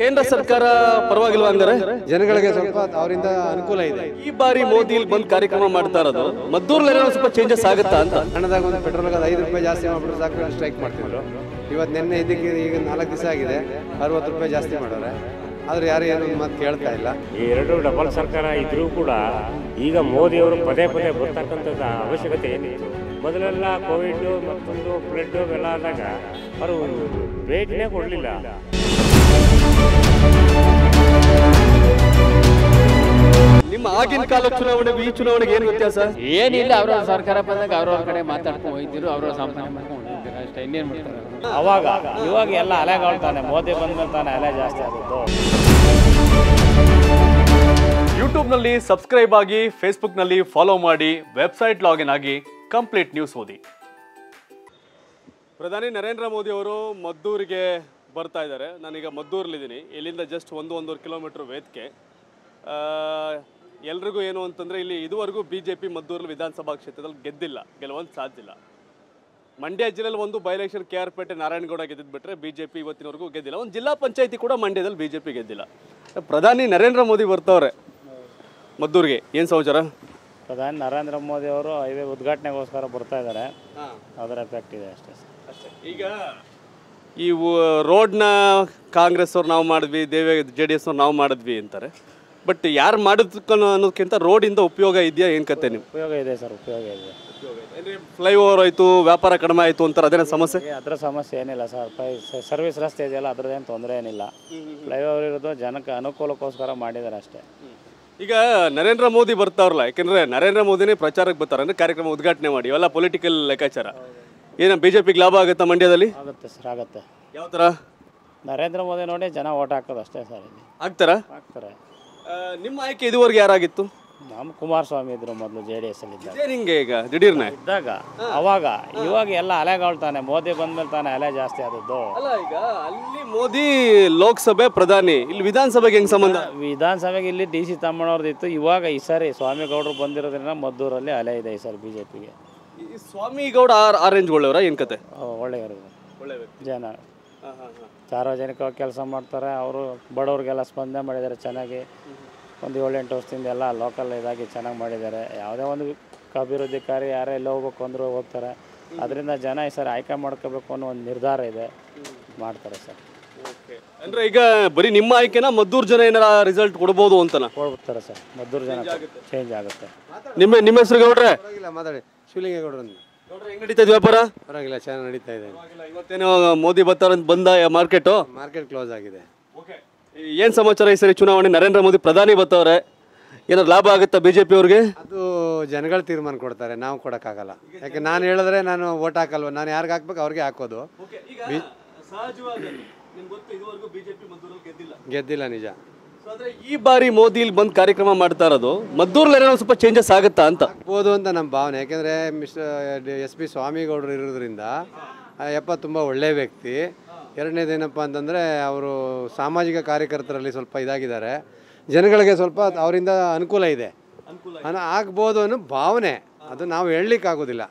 ಕೇಂದ್ರ ಸರ್ಕಾರ ಪರವಾಗಿಲ್ವಾ ಅಂದ್ರೆ ಜನಗಳಿಗೆ ಸ್ವಲ್ಪ ಅವರಿಂದ ಅನುಕೂಲ ಇದೆ. ಈ ಬಾರಿ ಮೋದಿ ಇಲ್ಲಿ ಬಂದು ಕಾರ್ಯಕ್ರಮ ಮಾಡ್ತಾ ಇರೋದು ಮದ್ದೂರಲ್ಲಿ ಸ್ವಲ್ಪ ಚೇಂಜಸ್ ಆಗುತ್ತಾ ಅಂತ. ಹಣದಾಗ ಒಂದು ಪೆಟ್ರೋಲ್ಗೆ 5 ರೂಪಾಯಿ ಜಾಸ್ತಿ ಮಾಡ್ಬಿಟ್ರು ಸಾಕು ಸ್ಟ್ರೈಕ್ ಮಾಡ್ತಿದ್ರು. ಇವತ್ತು ನೆನ್ನೆ ಇದಕ್ಕೆ ಈಗ 4 ದಿವಸ ಆಗಿದೆ 60 ರೂಪಾಯಿ ಜಾಸ್ತಿ ಮಾಡೋರೆ. ಆದ್ರೆ ಯಾರು ಏನು ಮಾತು ಕೇಳ್ತಾ ಇಲ್ಲ. ಈ ಎರಡು ಡಬಲ್ ಸರ್ಕಾರ ಇದ್ರೂ ಕೂಡ ಈಗ ಮೋದಿ ಅವರು ಪದೇ ಪದೇ ಬರ್ತಕ್ಕಂತದ ಅವಶ್ಯಕತೆ ಏನಿದೆ? ಮೊದಲೆಲ್ಲ ಕೋವಿಡ್ ಮತ್ತೊಂದು ಫ್ಲಡ್ ಎಲ್ಲ ಆದಾಗ ಅವರು ಭೇಟಿನೇ ಕೊಡಲಿಲ್ಲ. ನಿಮ್ಮ ಆಗಿನ ಕಾಲದ ಚುನಾವಣೆಗೂ ಈ ಚುನಾವಣೆಗೆ ಏನು ವ್ಯತ್ಯಾಸ ಏನಿಲ್ಲ. ಅವರ ಸರ್ಕಾರ ಬಂದಾಗ ಅವ್ರವ್ರ ಕಡೆ ಮಾತಾಡ್ಕೊಂಡು ಹೋಗಿದ್ರು, ಅವ್ರವ್ರ ಸಂಪಾದನೆ ಮಾಡ್ಕೊಂಡು ಹೋಗಿದ್ರು ಅಷ್ಟೇ, ಇನ್ನೇನು ಮಾಡ್ತಾರೆ. ಅವಾಗ ಇವಾಗ ಎಲ್ಲ ಅಲೆಗಳಾಗ್ತಾನೆ, ಮೋದಿ ಬಂದ್ಮೇಲೆ ತಾನೆ ಅಲೆ ಜಾಸ್ತಿ ಆಗುತ್ತೋ. ಯೂಟ್ಯೂಬ್ನಲ್ಲಿ ಸಬ್ಸ್ಕ್ರೈಬ್ ಆಗಿ, ಫೇಸ್ಬುಕ್ನಲ್ಲಿ ಫಾಲೋ ಮಾಡಿ, ವೆಬ್ಸೈಟ್ ಲಾಗಿನ್ ಆಗಿ ಕಂಪ್ಲೀಟ್ ನ್ಯೂಸ್ ಓದಿ. ಪ್ರಧಾನಿ ನರೇಂದ್ರ ಮೋದಿ ಅವರು ಮದ್ದೂರಿಗೆ ಬರ್ತಾ ಇದ್ದಾರೆ. ನಾನೀಗ ಮದ್ದೂರಲ್ಲಿದ್ದೀನಿ. ಇಲ್ಲಿಂದ ಜಸ್ಟ್ 1-1.5 ಕಿಲೋಮೀಟ್ರ್ ವೇದಿಕೆ. ಎಲ್ರಿಗೂ ಏನು ಅಂತಂದರೆ ಇಲ್ಲಿ ಇದುವರೆಗೂ BJP ಮದ್ದೂರಲ್ಲಿ ವಿಧಾನಸಭಾ ಕ್ಷೇತ್ರದಲ್ಲಿ ಗೆದ್ದಿಲ್ಲ, ಗೆಲುವನ್ನು ಸಾಧಿಸಿಲ್ಲ. ಮಂಡ್ಯ ಜಿಲ್ಲೆಯಲ್ಲಿ ಒಂದು by election KR Pete Narayanagowda ಗೆದ್ದಿದ್ಬಿಟ್ರೆ BJP ಇವತ್ತಿನವರೆಗೂ ಗೆದ್ದಿಲ್ಲ. ಒಂದು ಜಿಲ್ಲಾ ಪಂಚಾಯಿತಿ ಕೂಡ ಮಂಡ್ಯದಲ್ಲಿ BJP ಗೆದ್ದಿಲ್ಲ. ಪ್ರಧಾನಿ ನರೇಂದ್ರ ಮೋದಿ ಬರ್ತವ್ರೆ ಮದ್ದೂರಿಗೆ. ಏನು ಸಮಾಚಾರ? ಪ್ರಧಾನಿ ನರೇಂದ್ರ ಮೋದಿ ಅವರು ಹೈವೇ ಉದ್ಘಾಟನೆಗೋಸ್ಕರ ಬರ್ತಾ ಇದ್ದಾರೆ. ಅದರ ಎಫೆಕ್ಟ್ ಇದೆ ಅಷ್ಟೇ ಅಷ್ಟೇ. ಈಗ ಈ ರೋಡ್ನ ಕಾಂಗ್ರೆಸ್ ಅವ್ರು ನಾವು ಮಾಡಿದ್ವಿ, JDS ಅವ್ರು ನಾವು ಮಾಡಿದ್ವಿ ಅಂತಾರೆ. ಬಟ್ ಯಾರು ಮಾಡೋದಕ್ಕೆ ಅನ್ನೋದಕ್ಕಿಂತ ರೋಡಿಂದ ಉಪಯೋಗ ಇದೆಯಾ? ಏನು ಕತೆ ನೀವು? ಉಪಯೋಗ ಇದೆ ಸರ್, ಉಪಯೋಗ ಇದೆ. ಫ್ಲೈಓವರ್ ಆಯಿತು, ವ್ಯಾಪಾರ ಕಡಿಮೆ ಆಯಿತು ಅಂತಾರೆ. ಅದೇನೋ ಸಮಸ್ಯೆ? ಅದರ ಸಮಸ್ಯೆ ಏನಿಲ್ಲ ಸರ್. ಸರ್ವಿಸ್ ರಸ್ತೆ ಇದೆಯಲ್ಲ, ಅದ್ರದ್ದೇನು ತೊಂದರೆ ಏನಿಲ್ಲ. ಫ್ಲೈಓವರ್ ಇರೋದು ಜನಕ್ಕೆ ಅನುಕೂಲಕ್ಕೋಸ್ಕರ ಮಾಡಿದ್ದಾರೆ ಅಷ್ಟೇ. ಈಗ ನರೇಂದ್ರ ಮೋದಿ ಬರ್ತಾವ್ರಲ್ಲ, ಯಾಕೆಂದರೆ ನರೇಂದ್ರ ಮೋದಿನೇ ಪ್ರಚಾರಕ್ಕೆ ಬರ್ತಾರೆ ಅಂದರೆ ಕಾರ್ಯಕ್ರಮ ಉದ್ಘಾಟನೆ ಮಾಡಿ ಇವೆಲ್ಲ ಪೊಲಿಟಿಕಲ್ ಲೆಕ್ಕಾಚಾರ. ಏನು BJPಗೆ ಲಾಭ ಆಗುತ್ತಾ ಮಂಡ್ಯದಲ್ಲಿ? ಆಗುತ್ತೆ ಸರ್, ಆಗುತ್ತೆ. ಯಾವ ಥರ? ನರೇಂದ್ರ ಮೋದಿ ನೋಡಿ ಜನ ಓಟ್ ಹಾಕೋದು ಅಷ್ಟೇ ಸರ್. ಆಗ್ತಾರಾ? ಆಗ್ತಾರೆ. ನಿಮ್ಮ ಆಯ್ಕೆ ಇದುವರೆಗೆ ಯಾರಾಗಿತ್ತು? ನಮ್ಮ ಕುಮಾರ್ ಸ್ವಾಮಿ ಇದ್ರು ಮೊದಲು JDS ಅಲ್ಲಿ ಇದ್ದಾಗ. ಹಿಂಗೆ ಈಗ ದಿಢೀರ್ನ ಇದ್ದಾಗ ಅವಾಗ ಇವಾಗ ಎಲ್ಲ ಅಲೆಗಳಾಗ್ತಾನೆ, ಮೋದಿ ಬಂದ್ಮೇಲೆ ತಾನೆ ಅಲೆ ಜಾಸ್ತಿ ಆದದ್ದು ಅಲ್ಲ. ಈಗ ಅಲ್ಲಿ ಮೋದಿ ಲೋಕಸಭೆ ಪ್ರಧಾನಿ, ಇಲ್ಲಿ ವಿಧಾನಸಭೆಗೆ ಹೆಂಗೆ ಸಂಬಂಧ? ವಿಧಾನಸಭೆಗೆ ಇಲ್ಲಿ DC ತಮ್ಮಣ್ಣವ್ರದ್ದು ಇತ್ತು. ಇವಾಗ ಈ ಸಾರಿ ಸ್ವಾಮಿ ಗೌಡರು ಬಂದಿರೋದ್ರಿಂದ ಮದ್ದೂರಲ್ಲಿ ಅಲೆ ಇದೆ ಈ ಸಾರಿ BJPಗೆ. ಸ್ವಾಮಿ ಗೌಡ ಆರೆಂಜ್ ಒಳ್ಳೆಯವರ? ಏನು ಕತೆ? ಒಳ್ಳೆಯವರು, ಒಳ್ಳೆ ಜನ, ಸಾರ್ವಜನಿಕವಾಗಿ ಕೆಲಸ ಮಾಡ್ತಾರೆ. ಅವರು ಬಡವ್ರಿಗೆಲ್ಲ ಸ್ಪಂದನೆ ಮಾಡಿದ್ದಾರೆ ಚೆನ್ನಾಗಿ. ಒಂದು 7-8 ವರ್ಷದಿಂದ ಎಲ್ಲ ಲೋಕಲ್ ಇದಾಗಿ ಚೆನ್ನಾಗಿ ಮಾಡಿದ್ದಾರೆ. ಯಾವುದೇ ಒಂದು ಅಭಿವೃದ್ಧಿ ಕಾರ್ಯ ಯಾರೇ ಎಲ್ಲ ಹೋಗ್ಬೇಕು ಅಂದರೂ ಹೋಗ್ತಾರೆ. ಅದರಿಂದ ಜನ ಈ ಸರಿ ಆಯ್ಕೆ ಮಾಡ್ಕೋಬೇಕು ಅನ್ನೋ ಒಂದು ನಿರ್ಧಾರ ಇದೆ, ಮಾಡ್ತಾರೆ ಸರ್. ಓಕೆ, ಅಂದರೆ ಈಗ ಬರೀ ನಿಮ್ಮ ಆಯ್ಕೆನ ಮದ್ದೂರು ಜನ ಏನಾರ ರಿಸಲ್ಟ್ ಕೊಡ್ಬೋದು ಅಂತನ? ಕೊಡ್ತಾರೆ ಸರ್, ಮದ್ದೂರು ಜನ ಚೇಂಜ್ ಆಗುತ್ತೆ. ನಿಮ್ಮ ಹೆಸರು ಗೌಡ್ರೆ? ಮಾತಾಡಿ. ಶಿವಲಿಂಗೇಗೌಡರು ಹೆಂಗ್ ನಡೀತಾ ಇದೆ ವ್ಯಾಪಾರ? ಪರವಾಗಿಲ್ಲ, ಚೆನ್ನಾಗಿ ನಡೀತಾ ಇದೆ. ಇವತ್ತೇನೋ ಮೋದಿ ಬರ್ತಾರ ಅಂತ ಬಂದ ಮಾರ್ಕೆಟ್ ಕ್ಲೋಸ್ ಆಗಿದೆ. ಏನ್ ಸಮಾಚಾರ ಈ ಸರಿ ಚುನಾವಣೆ? ನರೇಂದ್ರ ಮೋದಿ ಪ್ರಧಾನಿ ಬರ್ತಾವ್ರೆ, ಏನಾದ್ರು ಲಾಭ ಆಗುತ್ತಾ BJP ಅವ್ರಿಗೆ? ಅದು ಜನಗಳು ತೀರ್ಮಾನ ಕೊಡ್ತಾರೆ, ನಾವು ಕೊಡಕ್ಕಾಗಲ್ಲ. ಯಾಕೆ ನಾನು ಹೇಳಿದ್ರೆ ನಾನು ವೋಟ್ ಹಾಕಲ್ವ, ನಾನು ಯಾರಿಗೆ ಹಾಕ್ಬೇಕು ಅವ್ರಿಗೆ ಹಾಕೋದು. ಗೆದ್ದಿಲ್ಲ ನಿಜ. ಈ ಬಾರಿ ಮೋದಿ ಇಲ್ಲಿ ಬಂದು ಕಾರ್ಯಕ್ರಮ ಮಾಡ್ತಾ ಇರೋದು ಮದ್ದೂರಲ್ಲಿ ಸ್ವಲ್ಪ ಚೇಂಜಸ್ ಆಗುತ್ತಾ ಅಂತ ಆಗ್ಬೋದು ಅಂತ ನಮ್ಮ ಭಾವನೆ. ಯಾಕೆಂದರೆ SP ಸ್ವಾಮಿ ಗೌಡರು ಇರೋದ್ರಿಂದ ಯಪ್ಪ ತುಂಬ ಒಳ್ಳೆಯ ವ್ಯಕ್ತಿ. ಎರಡನೇದೇನಪ್ಪ ಅಂತಂದರೆ ಅವರು ಸಾಮಾಜಿಕ ಕಾರ್ಯಕರ್ತರಲ್ಲಿ ಸ್ವಲ್ಪ ಇದಾಗಿದ್ದಾರೆ. ಜನಗಳಿಗೆ ಸ್ವಲ್ಪ ಅವರಿಂದ ಅನುಕೂಲ ಇದೆ, ಆಗ್ಬೋದು ಅನ್ನೋ ಭಾವನೆ. ಅದು ನಾವು ಹೇಳಲಿಕ್ಕಾಗೋದಿಲ್ಲ,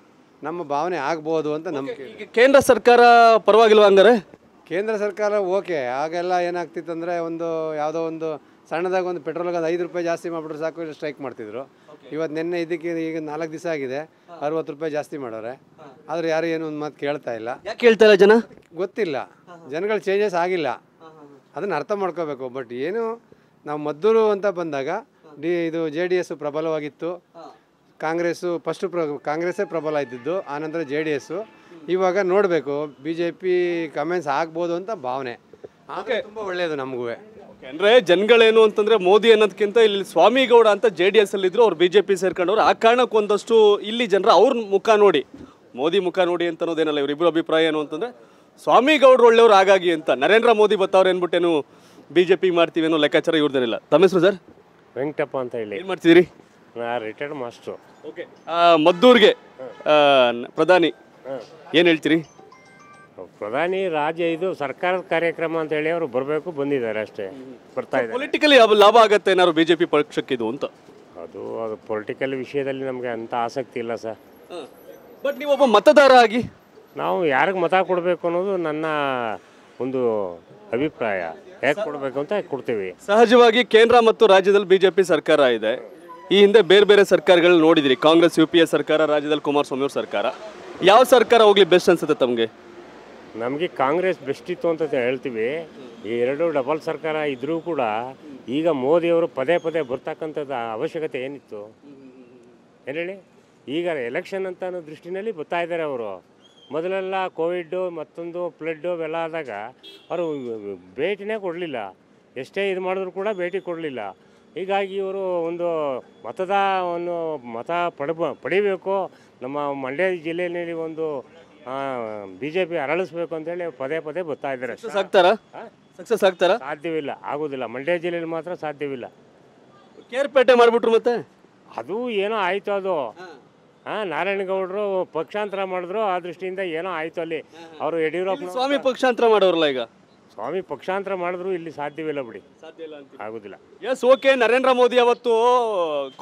ನಮ್ಮ ಭಾವನೆ ಆಗ್ಬೋದು ಅಂತ ನಮಗೆ. ಕೇಂದ್ರ ಸರ್ಕಾರ ಪರವಾಗಿಲ್ವಾ ಅಂದರೆ? ಕೇಂದ್ರ ಸರ್ಕಾರ ಓಕೆ. ಆಗೆಲ್ಲ ಏನಾಗ್ತಿತ್ತಂದರೆ ಒಂದು ಯಾವುದೋ ಒಂದು ಸಣ್ಣದಾಗ ಒಂದು ಪೆಟ್ರೋಲ್ಗೆ 5 ರೂಪಾಯಿ ಜಾಸ್ತಿ ಮಾಡಿಬಿಟ್ರೆ ಸಾಕು ಸ್ಟ್ರೈಕ್ ಮಾಡ್ತಿದ್ರು. ಇವತ್ತು ನೆನ್ನೆ ಇದಕ್ಕೆ ಈಗ 4 ದಿವಸ ಆಗಿದೆ 60 ರೂಪಾಯಿ ಜಾಸ್ತಿ ಮಾಡೋರೆ. ಆದರೆ ಯಾರು ಏನು ಒಂದು ಮಾತು ಕೇಳ್ತಾ ಇಲ್ಲ. ಯಾಕೆ ಕೇಳ್ತಾ ಇಲ್ಲ ಜನ? ಗೊತ್ತಿಲ್ಲ, ಜನಗಳು ಚೇಂಜಸ್ ಆಗಿಲ್ಲ, ಅದನ್ನು ಅರ್ಥ ಮಾಡ್ಕೋಬೇಕು. ಬಟ್ ಏನು ನಾವು ಮದ್ದೂರು ಅಂತ ಬಂದಾಗ ಇದು JDS ಪ್ರಬಲವಾಗಿತ್ತು. ಕಾಂಗ್ರೆಸ್ಸು ಫಸ್ಟು ಕಾಂಗ್ರೆಸ್ಸೇ ಪ್ರಬಲ ಇದ್ದಿದ್ದು, ಆನಂತರ JDS. ಇವಾಗ ನೋಡಬೇಕು BJP ಕಮೆಂಟ್ಸ್ ಆಗ್ಬೋದು ಅಂತ ಭಾವನೆ. ಆದರೆ ತುಂಬ ಒಳ್ಳೆಯದು ನಮಗೂ. ಅಂದರೆ ಜನಗಳೇನು ಅಂತಂದರೆ ಮೋದಿ ಅನ್ನೋದಕ್ಕಿಂತ ಇಲ್ಲಿ ಸ್ವಾಮಿ ಗೌಡ ಅಂತ JDS ಅಲ್ಲಿದ್ದರು, ಅವ್ರು BJP ಸೇರ್ಕೊಂಡವ್ರು. ಆ ಕಾರಣಕ್ಕೆ ಒಂದಷ್ಟು ಇಲ್ಲಿ ಜನರ ಅವ್ರ ಮುಖ ನೋಡಿ, ಮೋದಿ ಮುಖ ನೋಡಿ ಅಂತ ಅನ್ನೋದೇನಲ್ಲ. ಇವರಿಬ್ಬರು ಅಭಿಪ್ರಾಯ ಏನು ಅಂತಂದರೆ ಸ್ವಾಮಿ ಗೌಡರು ಒಳ್ಳೆಯವ್ರು ಹಾಗಾಗಿ ಅಂತ. ನರೇಂದ್ರ ಮೋದಿ ಬತ್ತವ್ರು ಏನ್ಬಿಟ್ಟೇನು BJP ಮಾಡ್ತೀವಿ ಅನ್ನೋ ಲೆಕ್ಕಾಚಾರ ಇವ್ರದೇನಿಲ್ಲ. ತಮ್ಮ ಹೆಸರು ಸರ್? ವೆಂಕಟಪ್ಪ ಅಂತ ಹೇಳಿ. ಏನು ಮಾಡ್ತಿದ್ದೀರಿ? Retired master. ಓಕೆ, ಮದ್ದೂರಿಗೆ ಪ್ರಧಾನಿ ಏನು ಹೇಳ್ತೀರಿ? ಪ್ರಧಾನಿ ರಾಜ್ಯ ಇದು ಸರ್ಕಾರದ ಕಾರ್ಯಕ್ರಮ ಅಂತ ಹೇಳಿ ಅವರು ಬರಬೇಕು, ಬಂದಿದ್ದಾರೆ ಅಷ್ಟೇ, ಬರ್ತಾ ಇದ್ದಾರೆ. ಪೊಲಿಟಿಕಲಿ ಲಾಭ ಆಗುತ್ತೆ ಏನಾದ್ರು BJP ಪಕ್ಷಕ್ಕಿದು ಅಂತ? ಅದು ಪೊಲಿಟಿಕಲ್ ವಿಷಯದಲ್ಲಿ ನಮಗೆ ಅಂಥ ಆಸಕ್ತಿ ಇಲ್ಲ ಸರ್. ಬಟ್ ನೀವೊಬ್ಬ ಮತದಾರ ಆಗಿ ನಾವು ಯಾರಿಗೆ ಮತ ಕೊಡಬೇಕು ಅನ್ನೋದು ನನ್ನ ಒಂದು ಅಭಿಪ್ರಾಯ. ಹೇಗೆ ಕೊಡಬೇಕು ಅಂತ ಕೊಡ್ತೀವಿ. ಸಹಜವಾಗಿ ಕೇಂದ್ರ ಮತ್ತು ರಾಜ್ಯದಲ್ಲಿ ಬಿಜೆಪಿ ಸರ್ಕಾರ ಇದೆ. ಈ ಹಿಂದೆ ಬೇರೆ ಬೇರೆ ಸರ್ಕಾರಗಳು ನೋಡಿದ್ರಿ, ಕಾಂಗ್ರೆಸ್ ಯುಪಿಎ ಸರ್ಕಾರ, ರಾಜ್ಯದಲ್ಲಿ ಕುಮಾರ್ ಸ್ವಾಮಿ ಅವರ ಸರ್ಕಾರ. ಯಾವ ಸರ್ಕಾರ ಹೋಗ್ಲಿ ಬೆಸ್ಟ್ ಅನ್ಸುತ್ತೆ ತಮಗೆ? ನಮಗೆ ಕಾಂಗ್ರೆಸ್ ಬೆಸ್ಟ್ ಇತ್ತು ಅಂತ ಹೇಳ್ತೀವಿ. ಈ ಎರಡು ಡಬಲ್ ಸರ್ಕಾರ ಇದ್ರೂ ಕೂಡ ಈಗ ಮೋದಿಯವರು ಪದೇ ಪದೇ ಬರ್ತಕ್ಕಂಥದ್ದು ಅವಶ್ಯಕತೆ ಏನಿತ್ತು ಏನು ಹೇಳಿ? ಈಗ ಎಲೆಕ್ಷನ್ ಅಂತ ಅನ್ನೋ ದೃಷ್ಟಿನಲ್ಲಿ ಬರ್ತಾ ಇದ್ದಾರೆ ಅವರು. ಮೊದಲೆಲ್ಲ ಕೋವಿಡ್ಡು ಮತ್ತೊಂದು ಫ್ಲಡ್ಡು ಎಲ್ಲ ಆದಾಗ ಅವರು ಭೇಟಿನೇ ಕೊಡಲಿಲ್ಲ, ಎಷ್ಟೇ ಇದು ಮಾಡಿದ್ರು ಕೂಡ ಭೇಟಿ ಕೊಡಲಿಲ್ಲ. ಹೀಗಾಗಿ ಇವರು ಒಂದು ಮತದಾನವನ್ನು ಪಡಿಬೇಕು, ನಮ್ಮ ಮಂಡ್ಯ ಜಿಲ್ಲೆಯಲ್ಲಿ ಒಂದು ಬಿಜೆಪಿ ಅರಳಿಸ್ಬೇಕು ಅಂತೇಳಿ ಪದೇ ಪದೇ ಬರ್ತಾ ಇದ್ದಾರೆ. ಸಕ್ಸಸ್ ಆಗ್ತಾರ? ಸಾಧ್ಯವಿಲ್ಲ, ಆಗೋದಿಲ್ಲ. ಮಂಡ್ಯ ಜಿಲ್ಲೆಯಲ್ಲಿ ಮಾತ್ರ ಸಾಧ್ಯವಿಲ್ಲ. ಕೇರ್ಪೇಟೆ ಮಾಡಿಬಿಟ್ರು ಮತ್ತೆ ಅದು ಏನೋ ಆಯಿತು. ಅದು ನಾರಾಯಣಗೌಡರು ಪಕ್ಷಾಂತರ ಮಾಡಿದ್ರು, ಆ ದೃಷ್ಟಿಯಿಂದ ಏನೋ ಆಯಿತು ಅಲ್ಲಿ. ಅವರು ಯಡಿಯೂರಪ್ಪ ಸ್ವಾಮಿ ಪಕ್ಷಾಂತರ ಮಾಡೋರಲ್ಲ, ಈಗ ಸ್ವಾಮಿ ಪಕ್ಷಾಂತರ ಮಾಡಿದ್ರು ಇಲ್ಲಿ ಸಾಧ್ಯವಿಲ್ಲ ಬಿಡಿ, ಆಗುದಿಲ್ಲ. S, okay. ನರೇಂದ್ರ ಮೋದಿ ಅವತ್ತು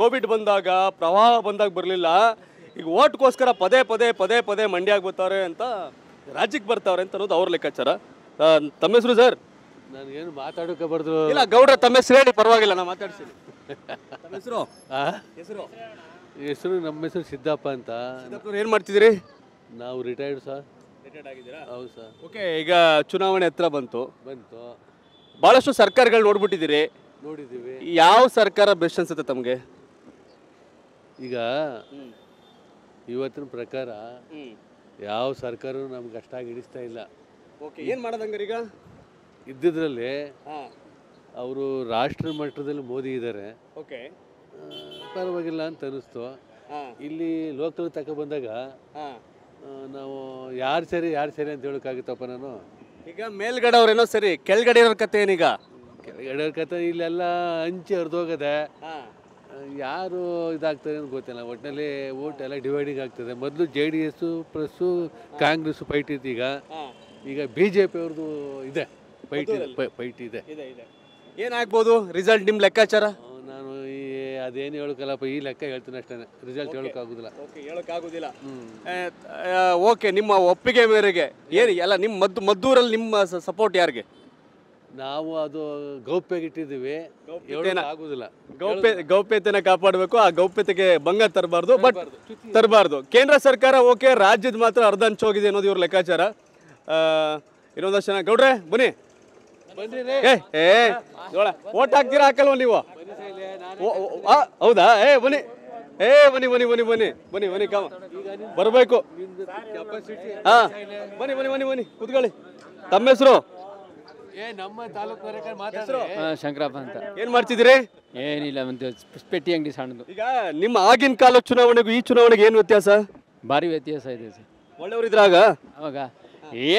ಕೋವಿಡ್ ಬಂದಾಗ ಪ್ರವಾಹ ಬಂದಾಗ ಬರಲಿಲ್ಲ, ಈಗ ಓಟ್ಗೋಸ್ಕರ ಪದೇ ಪದೇ ಪದೇ ಪದೇ ಮಂಡ್ಯಾಗ ಬರ್ತಾರೆ ಅಂತ, ರಾಜ್ಯಕ್ಕೆ ಬರ್ತಾವ್ರೆ ಅಂತ ಅನ್ನೋದು ಅವ್ರ ಲೆಕ್ಕಾಚಾರ. ತಮ್ಮ ಹೆಸರು ಸರ್? ನನಗೇನು ಮಾತಾಡೋಕೆ ಬರ್ದ್ರು ಇಲ್ಲ ಗೌಡ್ರ, ತಮ್ಮ ಹೆಸರು ಹೇಳಿ, ಪರವಾಗಿಲ್ಲ ನಾ ಮಾತಾಡ್ತೀನಿ. ಹೆಸರು ಹೆಸರು ಹೆಸರು ನಮ್ಮ ಹೆಸರು ಸಿದ್ದಪ್ಪ ಅಂತ. ಏನು ಮಾಡ್ತಿದ್ದೀರಿ? ನಾವು ರಿಟೈರ್ಡ್ ಸರ್. ಹೌದು ಸರ್. ಓಕೆ, ಈಗ ಚುನಾವಣೆ ಹತ್ರ ಬಂತು, ಭಾಳಷ್ಟು ಸರ್ಕಾರಗಳು ನೋಡ್ಬಿಟ್ಟಿದ್ದೀರಿ. ನೋಡಿದ್ದೀವಿ. ಯಾವ ಸರ್ಕಾರ ಬೆಸ್ಟ್ ಅನ್ಸುತ್ತೆ ತಮಗೆ? ಈಗ ಇವತ್ತಿನ ಪ್ರಕಾರ ಯಾವ ಸರ್ಕಾರ ನಮ್ಗೆ ಅಷ್ಟಾಗಿ ಹಿಡಿಸ್ತಾ ಇಲ್ಲ. ಓಕೆ, ಏನು ಮಾಡೋದಂಗಾರೆ ಈಗ ಇದ್ದಿದ್ರಲ್ಲಿ? ಅವರು ರಾಷ್ಟ್ರ ಮಟ್ಟದಲ್ಲಿ ಮೋದಿ ಇದ್ದಾರೆ. ಓಕೆ, ಪರವಾಗಿಲ್ಲ ಅಂತ ಅನ್ನಿಸ್ತು. ಇಲ್ಲಿ ಲೋಕಲ್ ತಕ ಬಂದಾಗ ನಾವು ಯಾರು ಸರಿ ಅಂತ ಹೇಳೋಕ್ಕಾಗುತ್ತಪ್ಪ? ನಾನು ಈಗ ಮೇಲ್ಗಡೆ ಅವ್ರೇನೋ ಸರಿ, ಕೆಳಗಡೆ ಇರೋ ಕತೆ ಏನೀಗ? ಕೆಳಗಡೆ ಇರೋ ಕತೆ ಇಲ್ಲೆಲ್ಲ ಹಂಚಿ ಹರಿದೋಗದೆ, ಯಾರು ಇದಾಗ್ತದೆ ಅಂತ ಗೊತ್ತಿಲ್ಲ. ಒಟ್ಟಿನಲ್ಲಿ ಓಟ್ ಎಲ್ಲ ಡಿವೈಡಿಂಗ್ ಆಗ್ತದೆ. ಮೊದಲು JDS ಪ್ಲಸ್ಸು ಕಾಂಗ್ರೆಸ್ ಫೈಟ್ ಇತ್ತು, ಈಗ BJP ಅವ್ರದ್ದು ಇದೆ ಫೈಟ್ ಇದೆ. ಏನಾಗ್ಬೋದು ರಿಸಲ್ಟ್ ನಿಮ್ಮ ಲೆಕ್ಕಾಚಾರ? ನಾನು ಅದೇನು ಹೇಳೋಕ್ಕಲ್ಲಪ್ಪ, ಈ ಲೆಕ್ಕ ಹೇಳ್ತೀನಿ ಅಷ್ಟೇ, ರಿಸಲ್ಟ್ ಹೇಳೋಕ್ಕಾಗೋದಿಲ್ಲ. ಓಕೆ, ನಿಮ್ಮ ಒಪ್ಪಿಗೆ ಮೇರೆಗೆ ಏನು ಎಲ್ಲ ನಿಮ್ಮ ಮದ್ದೂರಲ್ಲಿ ನಿಮ್ಮ ಸಪೋರ್ಟ್ ಯಾರಿಗೆ? ನಾವು ಅದು ಗೌಪ್ಯಗೆ ಇಟ್ಟಿದ್ದೀವಿ, ಆಗೋದಿಲ್ಲ. ಗೌಪ್ಯತೆನ ಕಾಪಾಡಬೇಕು, ಆ ಗೌಪ್ಯತೆಗೆ ಭಂಗ ತರಬಾರ್ದು. ಕೇಂದ್ರ ಸರ್ಕಾರ ಓಕೆ, ರಾಜ್ಯದ ಮಾತ್ರ ಅರ್ಧ ಹಂಚೋಗಿದೆ ಅನ್ನೋದು ಇವ್ರ ಲೆಕ್ಕಾಚಾರ. ಇನ್ನೊಂದಷ್ಟು ಜನ ಗೌಡ್ರೆ ಬನ್ನಿ. ಓಟ್ ಹಾಕ್ತೀರಾ ಹಾಕಲ್ವ ನೀವು? ಹೌದಾ? ಬನ್ನಿ ಕಾಮ ಬರಬೇಕು. ಹಾ, ಬನ್ನಿ ಕೂತ್ಕೊಳ್ಳಿ. ತಮ್ಮ ಹೆಸರು? ಶಂಕರಪ್ಪ ಅಂತ. ಏನ್ ಮಾಡ್ತಿದ್ದೀರಿ? ಏನಿಲ್ಲ, ಒಂದು ಪೆಟ್ಟಿ ಅಂಗಡಿ ಸಣ್ಣದು. ಈಗ ನಿಮ್ಮ ಆಗಿನ ಕಾಲದ ಚುನಾವಣೆಗೂ ಈ ಚುನಾವಣೆಗೆ ಏನು ವ್ಯತ್ಯಾಸ? ಭಾರಿ ವ್ಯತ್ಯಾಸ ಇದೆ ಸರ್. ಒಳ್ಳೆಯವ್ರು ಇದ್ರಾಗ ಅವಾಗ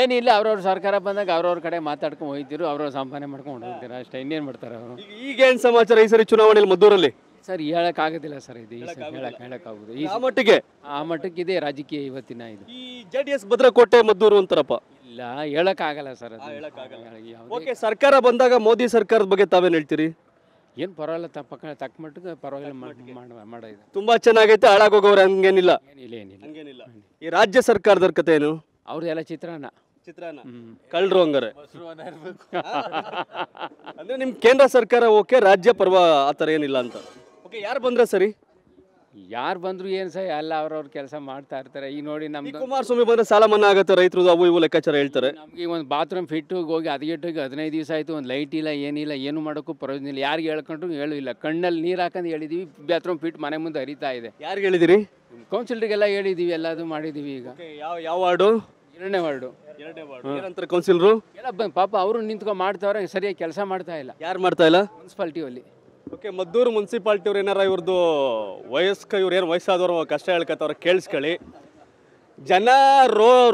ಏನಿಲ್ಲ, ಅವ್ರವ್ರ ಸರ್ಕಾರ ಬಂದಾಗ ಅವ್ರವ್ರ ಕಡೆ ಮಾತಾಡ್ಕೊಂಡು ಹೋಗ್ತಿರು, ಅವ್ರವ್ರ ಸಂಪಾದನೆ ಮಾಡ್ಕೊಂಡು ಹೋಗ್ತೀರ ಅಷ್ಟೇ, ಇನ್ನೇನು ಮಾಡ್ತಾರೆ ಅವರು. ಈಗೇನು ಸಮಾಚಾರ ಈ ಸರಿ ಚುನಾವಣೆಯಲ್ಲಿ ಮದ್ದೂರಲ್ಲಿ? ಸರ್ ಹೇಳಕ್ಕಾಗೋದಿಲ್ಲ ಸರ್, ಇದು ಹೇಳಕ್ಕಾಗೋದು ಈ ಮಟ್ಟಿಗೆ ಆ ಮಟ್ಟಕ್ಕಿದೆ ರಾಜಕೀಯ ಇವತ್ತಿನ. ಇದು ಈ JDS ಭದ್ರಕೋಟೆ ಮದ್ದೂರು ಅಂತಾರಪ್ಪ, ಇಲ್ಲ ಹೇಳಕ್ಕಾಗಲ್ಲ ಸರ್, ಅದು ಹೇಳಕ್ಕಾಗಲ್ಲ. ಓಕೆ, ಸರ್ಕಾರ ಬಂದಾಗ ಮೋದಿ ಸರ್ಕಾರದ ಬಗ್ಗೆ ತಾವೇನು ಹೇಳ್ತೀರಿ? ಏನು ಪರವಾಗಿಲ್ಲ, ತಕ್ಕ ಮಟ್ಟಿಗೆ ಪರವಾಗಿಲ್ಲ, ಮಾಡಿದೆ ತುಂಬ ಚೆನ್ನಾಗೈತೆ, ಹಾಳಾಗೋಗೋರು ಹಂಗೇನಿಲ್ಲ. ಏನಿಲ್ಲ ಈ ರಾಜ್ಯ ಸರ್ಕಾರದ ಕತೆ ಏನು? ಅವ್ರದ್ದೆಲ್ಲ ಚಿತ್ರಾನ್ನ ಕಳ್ಳರು ಹಂಗಾರೆ ಅಂದ್ರೆ. ನಿಮ್ ಕೇಂದ್ರ ಸರ್ಕಾರ ಓಕೆ, ರಾಜ್ಯ ಪರ್ವ ಆ ಥರ ಏನಿಲ್ಲ ಅಂತ. ಓಕೆ, ಯಾರು ಬಂದ್ರೆ ಸರಿ? ಯಾರು ಬಂದ್ರು ಏನು ಸರ್, ಎಲ್ಲ ಅವ್ರವ್ರ ಕೆಲಸ ಮಾಡ್ತಾ ಇರ್ತಾರೆ. ಈಗ ನೋಡಿ ನಮ್ದು ಕುಮಾರಸ್ವಾಮಿ ಬಂದ್ರೆ ಸಾಲ ಮನ್ನಾ ಆಗುತ್ತೆ ರೈತರು, ಅವು ಇವು ಲೆಕ್ಕಾಚಾರ ಹೇಳ್ತಾರೆ. ನಮ್ಗೆ ಒಂದು ಬಾತ್ರೂಮ್ ಫಿಟ್ಟು ಹೋಗಿ ಅದಕ್ಕೆ 15 ದಿವಸ ಆಯಿತು, ಒಂದು ಲೈಟ್ ಇಲ್ಲ, ಏನಿಲ್ಲ, ಏನು ಮಾಡೋಕ್ಕೂ ಪ್ರಯೋಜನ ಇಲ್ಲ. ಯಾರಿಗೆ ಹೇಳ್ಕೊಂಡ್ರು ಹೇಳೂ ಇಲ್ಲ. ಕಣ್ಣಲ್ಲಿ ನೀರು ಹಾಕೊಂಡು ಹೇಳಿದೀವಿ, ಬಾತ್ರೂಮ್ ಫಿಟ್ ಮನೆ ಮುಂದೆ ಹರಿತಾ ಇದೆ. ಯಾರಿಗೆ ಹೇಳಿದಿರಿ? ಕೌನ್ಸಿಲರ್ಗೆಲ್ಲ ಹೇಳಿದೀವಿ, ಎಲ್ಲದು ಮಾಡಿದೀವಿ. ಈಗ ಯಾವ ವಾರ್ಡು? 2ನೇ ವಾರ್ಡು. ಏನಂತಾರೆ ಕೌನ್ಸಿಲರು? ಎಲ್ಲ ಪಾಪ ಅವರು ನಿಂತ್ಕೊಂಡು ಮಾಡ್ತಾವ್ರೆ, ಸರಿಯಾಗಿ ಕೆಲಸ ಮಾಡ್ತಾ ಇಲ್ಲ. ಯಾರು ಮಾಡ್ತಾ ಇಲ್ಲ? ಮುನ್ಸಿಪಾಲ್ಟಿ ಅಲ್ಲಿ. ಓಕೆ, ಮದ್ದೂರು ಮುನ್ಸಿಪಾಲ್ಟಿ ಅವ್ರು ಏನಾರ ಇವ್ರದ್ದು ಇವ್ರೇನು ವಯಸ್ಸಾದವರು ಕಷ್ಟ ಹೇಳ್ಕೊತವ್ರ, ಕೇಳಿಸ್ಕೊಳ್ಳಿ. ಜನ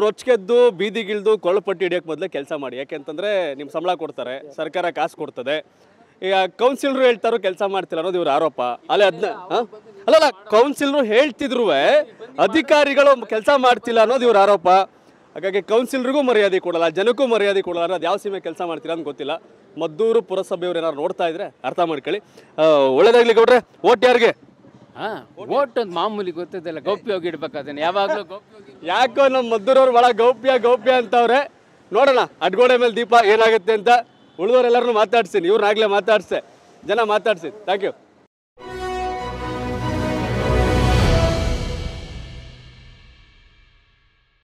ರೊಚ್ಗೆದ್ದು ಬೀದಿಗಿಳಿದು ಕೊಳಪಟ್ಟಿ ಹಿಡಿಯೋಕ್ಕೆ ಮೊದಲೇ ಕೆಲಸ ಮಾಡಿ. ಯಾಕೆಂತಂದರೆ ನಿಮ್ಮ ಸಂಬಳ ಕೊಡ್ತಾರೆ, ಸರ್ಕಾರ ಕಾಸು ಕೊಡ್ತದೆ. ಈಗ ಕೌನ್ಸಿಲರು ಹೇಳ್ತಾರೋ ಕೆಲಸ ಮಾಡ್ತಿಲ್ಲ ಅನ್ನೋದು ಇವ್ರ ಆರೋಪ. ಅಲ್ಲ ಕೌನ್ಸಿಲರು ಹೇಳ್ತಿದ್ರು, ಅಧಿಕಾರಿಗಳು ಕೆಲಸ ಮಾಡ್ತಿಲ್ಲ ಅನ್ನೋದು ಇವ್ರ ಆರೋಪ. ಹಾಗಾಗಿ ಕೌನ್ಸಿಲರಿಗೂ ಮರ್ಯಾದೆ ಕೊಡಲ್ಲ, ಜನಕ್ಕೂ ಮರ್ಯಾದೆ ಕೊಡಲ್ಲ. ಅದು ಯಾವ ಸೀಮೆ ಕೆಲಸ ಮಾಡ್ತೀರ ಅಂತ ಗೊತ್ತಿಲ್ಲ. ಮದ್ದೂರು ಪುರಸಭೆಯವ್ರು ಏನಾರು ನೋಡ್ತಾ ಇದ್ರೆ ಅರ್ಥ ಮಾಡ್ಕೊಳ್ಳಿ. ಒಳ್ಳೇದಾಗ್ಲಿ ಗೌಡ್ರೆ. ಓಟ್ ಯಾರಿಗೆ? ಹಾಂ, ಓಟ್ ಒಂದು ಮಾಮೂಲಿ ಗೊತ್ತಿದ್ದಲ್ಲ, ಗೌಪ್ಯವಾಗಿ ಇಡ್ಬೇಕು ಅದನ್ನು ಯಾವಾಗಲೂ. ಯಾಕೋ ನಮ್ಮ ಮದ್ದೂರವ್ರು ಭಾಳ ಗೌಪ್ಯ ಗೌಪ್ಯ ಅಂತವ್ರೆ. ನೋಡೋಣ ಅಡ್ಗೋಡೆ ಮೇಲೆ ದೀಪ ಏನಾಗುತ್ತೆ ಅಂತ. ಉಳಿದವರೆಲ್ಲರನ್ನು ಮಾತಾಡ್ತೀನಿ, ಇವ್ರನ್ನಾಗಲೇ ಮಾತಾಡ್ಸೆ, ಜನ ಮಾತಾಡ್ಸಿ. Thank you.